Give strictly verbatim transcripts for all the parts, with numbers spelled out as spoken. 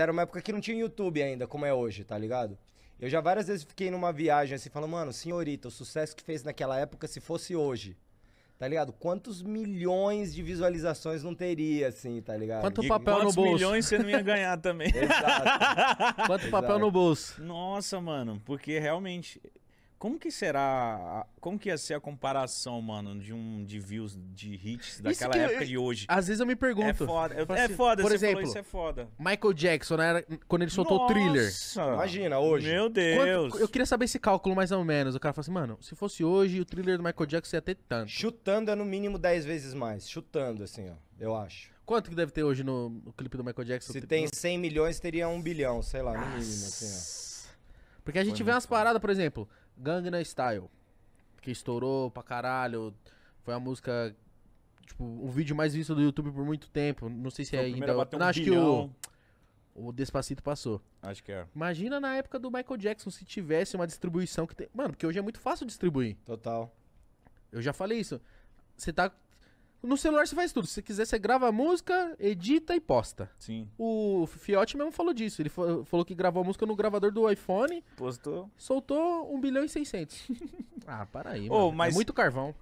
Era uma época que não tinha YouTube ainda, como é hoje, tá ligado? Eu já várias vezes fiquei numa viagem assim, falando, mano, Senhorita, o sucesso que fez naquela época, se fosse hoje, tá ligado? Quantos milhões de visualizações não teria, assim, tá ligado? Quanto papel no bolso? Quantos milhões você não ia ganhar também? Exato. Quanto Exato. papel no bolso? Nossa, mano, porque realmente... Como que será... Como que ia ser a comparação, mano, de um de views, de hits daquela eu, época eu, de hoje? Às vezes eu me pergunto. É foda, eu, é foda por exemplo, isso é foda. Michael Jackson, né, quando ele soltou o Thriller. Imagina, hoje. Meu Deus. Quanto, eu queria saber esse cálculo mais ou menos. O cara fala assim, mano, se fosse hoje, o Thriller do Michael Jackson ia ter tanto. Chutando é no mínimo dez vezes mais. Chutando, assim, ó, eu acho. Quanto que deve ter hoje no, no clipe do Michael Jackson? Se tem cem milhões, teria um bilhão, sei lá, no mínimo, assim, ó. Porque a gente Foi vê umas paradas, por exemplo... Gangnam Style, que estourou pra caralho, foi a música, tipo, o vídeo mais visto do YouTube por muito tempo, não sei se é ainda... Não, um acho bilhão. que o, o Despacito passou. Acho que é. Imagina na época do Michael Jackson, se tivesse uma distribuição que tem... Mano, porque hoje é muito fácil distribuir. Total. Eu já falei isso. Você tá... No celular você faz tudo. Se quiser, você grava a música, edita e posta. Sim. O Fioti mesmo falou disso. Ele falou que gravou a música no gravador do iPhone. Postou. Soltou um bilhão e seiscentos. Ah, para aí, oh, mano. Mas é muito carvão.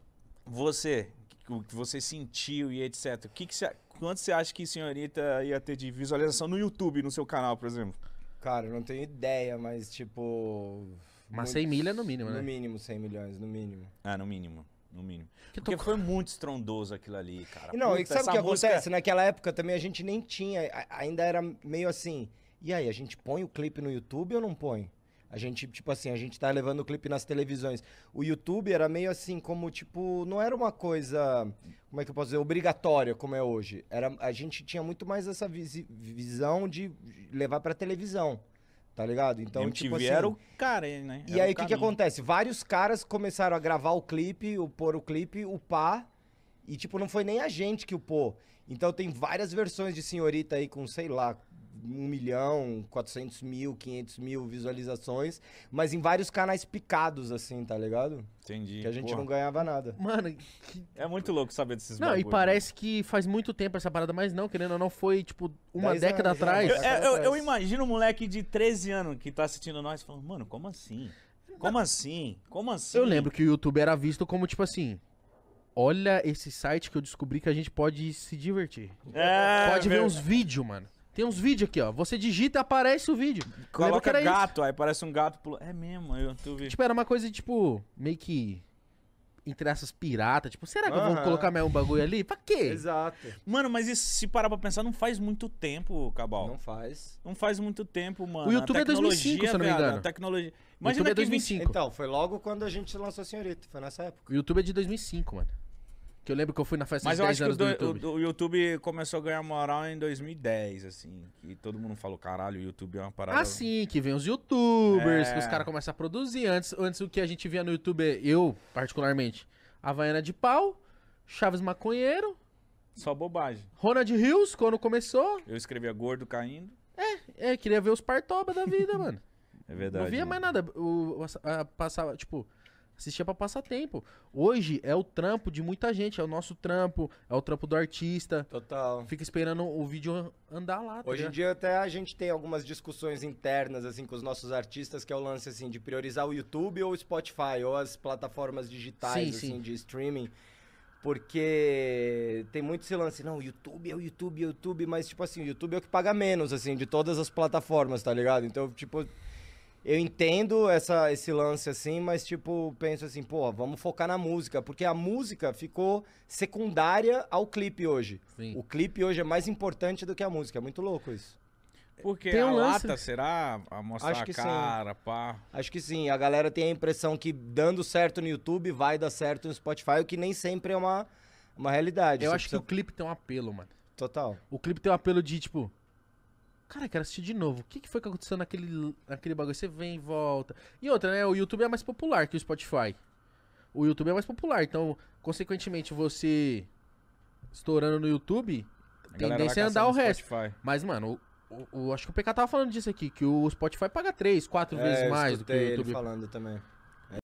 Você, o que você sentiu e etcétera. O que que você, quanto você acha que Senhorita ia ter de visualização no YouTube, no seu canal, por exemplo? Cara, eu não tenho ideia, mas tipo... Mas muitos, cem milhões no mínimo, né? No mínimo, cem milhões, no mínimo. Ah, no mínimo. No mínimo. Que Porque tô... foi muito estrondoso aquilo ali, cara. Não, Puta, e sabe o que música... acontece? Naquela época também a gente nem tinha, ainda era meio assim, e aí, a gente põe o clipe no YouTube ou não põe? A gente, tipo assim, a gente tá levando o clipe nas televisões. O YouTube era meio assim, como tipo, não era uma coisa, como é que eu posso dizer, obrigatória como é hoje. Era, a gente tinha muito mais essa visi, visão de levar pra televisão. Tá ligado? Então, M T V tipo assim... era o cara, né? Era e aí, o que que acontece? Vários caras começaram a gravar o clipe, o pôr o clipe, o pá... E, tipo, não foi nem a gente que o pô. Então, tem várias versões de Senhorita aí com, sei lá, um milhão, quatrocentos mil, quinhentos mil visualizações. Mas em vários canais picados, assim, tá ligado? Entendi. Que a gente Porra. não ganhava nada. Mano, que... é muito louco saber desses Não, bagulho, e parece né? que faz muito tempo essa parada, mas não, querendo ou não, foi, tipo, uma Dez década anos, atrás. Eu, eu, eu imagino um moleque de treze anos que tá assistindo nós falando, mano, como assim? Como assim? Como assim? Eu lembro que o YouTube era visto como, tipo assim... Olha esse site que eu descobri que a gente pode se divertir. É, pode ver uns vídeos, mano. Tem uns vídeos aqui, ó. Você digita, aparece o vídeo. Coloca gato, isso. aí aparece um gato pulando. É mesmo, eu tô vendo. Tipo, era uma coisa, tipo, meio que... Entre essas piratas, tipo, será que uhum. eu vou colocar mais um bagulho ali? Pra quê? Exato. Mano, mas isso, se parar pra pensar, não faz muito tempo, Cabal. Não faz. Não faz muito tempo, mano. O YouTube é dois mil e cinco, se não me engano. A tecnologia... Imagina que é dois mil e cinco. vinte... Então, foi logo quando a gente lançou a Senhorita, foi nessa época. O YouTube é de dois mil e cinco, mano. Que eu lembro que eu fui na festa Mas eu acho que o, do, do YouTube. O, o YouTube começou a ganhar moral em dois mil e dez, assim. E todo mundo falou, caralho, o YouTube é uma parada... Ah, sim, que vem os youtubers, é. que os caras começam a produzir. Antes, antes o que a gente via no YouTube, eu, particularmente, a Vaiana de Pau, Chaves Maconheiro... Só bobagem. Ronald Hills, quando começou... Eu escrevia gordo caindo. É, é queria ver os partoba da vida, mano. É verdade. Não via mano. mais nada. O, a, a, passava, tipo... Assistia pra passar tempo. Hoje é o trampo de muita gente, é o nosso trampo, é o trampo do artista. Total. Fica esperando o vídeo andar lá. Hoje em dia até a gente tem algumas discussões internas, assim, com os nossos artistas, que é o lance, assim, de priorizar o YouTube ou o Spotify, ou as plataformas digitais, sim, assim, sim. de streaming. Porque tem muito esse lance, não, o YouTube é o YouTube, é o YouTube, mas, tipo assim, o YouTube é o que paga menos, assim, de todas as plataformas, tá ligado? Então, tipo... Eu entendo essa, esse lance assim, mas tipo, penso assim, pô, vamos focar na música, porque a música ficou secundária ao clipe hoje. Sim. O clipe hoje é mais importante do que a música, é muito louco isso. Porque tem a um lance... lata, será? A mostrar Acho a que cara, sim. pá... Acho que sim, a galera tem a impressão que dando certo no YouTube vai dar certo no Spotify, o que nem sempre é uma, uma realidade. Eu Você acho precisa... que o clipe tem um apelo, mano. Total. O clipe tem um apelo de, tipo... Cara, eu quero assistir de novo. O que que foi que aconteceu naquele, naquele bagulho? Você vem e volta. E outra, né? O YouTube é mais popular que o Spotify. O YouTube é mais popular. Então, consequentemente, você estourando no YouTube, a tendência é andar o resto. Spotify. Mas, mano, o, o, o, acho que o P K tava falando disso aqui, que o Spotify paga três, quatro é, vezes mais do que o YouTube. Ele falando também.